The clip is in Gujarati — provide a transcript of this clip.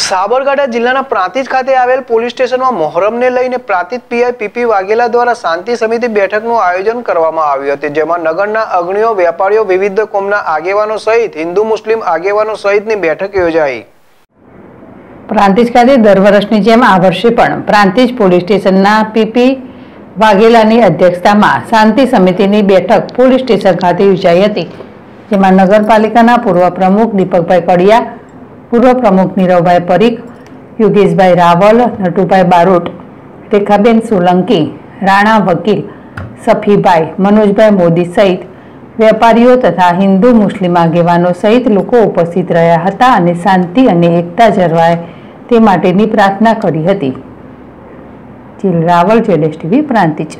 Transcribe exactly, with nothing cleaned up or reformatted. સાબરકાંઠા જિલ્લાના પ્રાંતિજ ખાતે આવેલ પોલીસ સ્ટેશનમાં મોહરમને લઈને પ્રાંતિજ પીઆઈ પીપી વાઘેલા દ્વારા શાંતિ સમિતિ બેઠકનું આયોજન કરવામાં આવ્યું હતું, જેમાં નગરના અગ્રણીઓ, વેપારીઓ, વિવિધ કોમના આગેવાનો સહિત હિન્દુ મુસ્લિમ આગેવાનો સહિતની બેઠક યોજાઈ। પ્રાંતિજ ખાતે દર વર્ષની જેમ આ વર્ષે પણ પ્રાંતિજ પોલીસ સ્ટેશનના પીપી વાઘેલાની અધ્યક્ષતામાં શાંતિ સમિતિની બેઠક પોલીસ સ્ટેશન ખાતે યોજાઈ હતી, જેમાં નગરપાલિકાના પૂર્વ પ્રમુખ દીપક ભાઈ પડિયા, पूर्व प्रमुख नीरव भाई परीख, योगेश भाई रावल, नटू भाई बारोट, रेखाबेन सोलंकी, राणा वकील, सफी भाई, मनोज भाई मोदी सहित व्यापारीओ तथा हिंदू मुस्लिम आगेवानों सहित लोग उपस्थित रहा था और शांति और एकता जळवाय ते माटेनी प्रार्थना करी हती। जिल रावल, जेएसटीवी, प्रांतिज।